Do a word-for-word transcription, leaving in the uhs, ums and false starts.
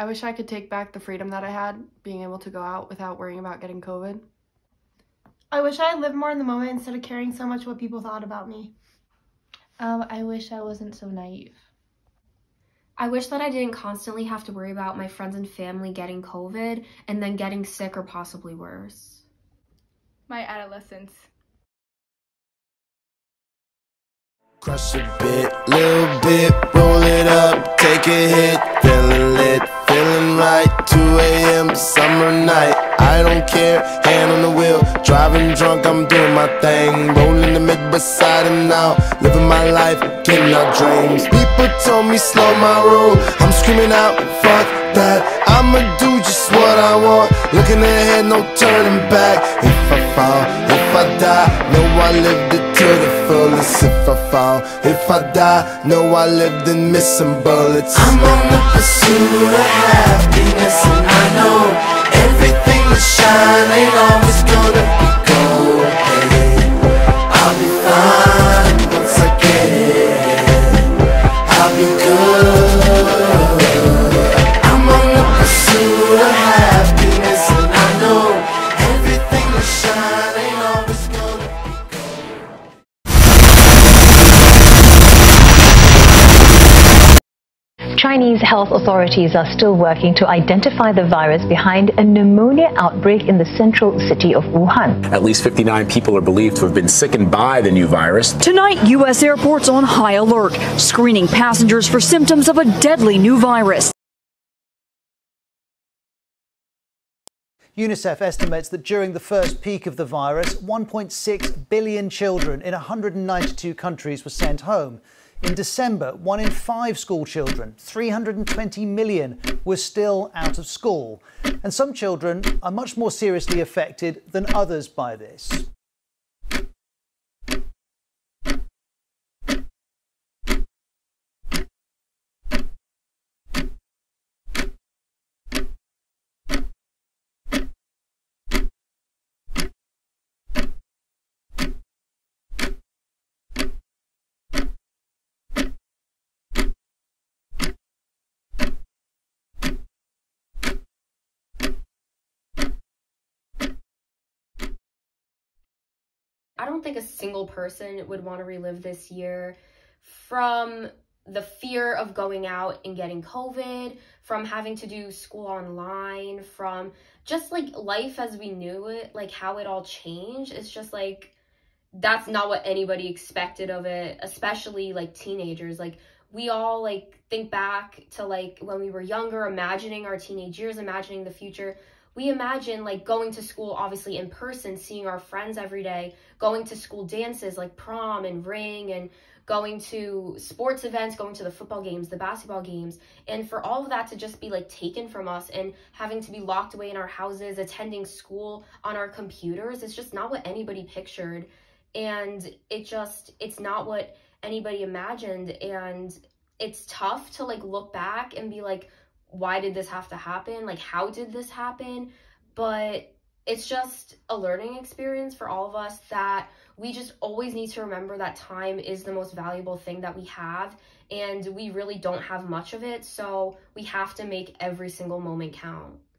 I wish I could take back the freedom that I had, being able to go out without worrying about getting COVID. I wish I lived more in the moment instead of caring so much what people thought about me. Um, I wish I wasn't so naive. I wish that I didn't constantly have to worry about my friends and family getting COVID and then getting sick or possibly worse. My adolescence. Crush a bit, little bit, roll it up, take a hit, feeling lit, feeling right, two A M summer night, I don't care, hand on the wheel, driving drunk, I'm doing my thing, rolling the Midwest side and now, living my life, getting our dreams, people told me slow my roll, I'm screaming out, fuck that, I'ma do just what I want, looking ahead, no turning back, if I fall, if I die, know I lived it to the fullest. If I fall, if I die, know I lived in missing bullets. I'm on the pursuit of happiness, and I know everything that shine ain't always gonna be gold. Hey, I'll be fine once I get it. I'll be good. I'm on the pursuit of happiness, and I know everything that shine ain't always gonna be gold. Chinese health authorities are still working to identify the virus behind a pneumonia outbreak in the central city of Wuhan. At least fifty-nine people are believed to have been sickened by the new virus. Tonight, U S airports on high alert, screening passengers for symptoms of a deadly new virus. UNICEF estimates that during the first peak of the virus, one point six billion children in one hundred ninety-two countries were sent home. In December, one in five school children, three hundred twenty million, were still out of school. And some children are much more seriously affected than others by this. I don't think a single person would want to relive this year, from the fear of going out and getting COVID, from having to do school online, from just like life as we knew it, like how it all changed. It's just like, that's not what anybody expected of it, especially like teenagers. Like we all like think back to like when we were younger, imagining our teenage years, imagining the future. We imagine like going to school, obviously in person, seeing our friends every day, going to school dances like prom and ring, and going to sports events, going to the football games, the basketball games. And for all of that to just be like taken from us and having to be locked away in our houses, attending school on our computers, it's just not what anybody pictured. And it just, it's not what anybody imagined. And it's tough to like look back and be like, why did this have to happen? Like, how did this happen? But it's just a learning experience for all of us, that we just always need to remember that time is the most valuable thing that we have, and we really don't have much of it, so we have to make every single moment count.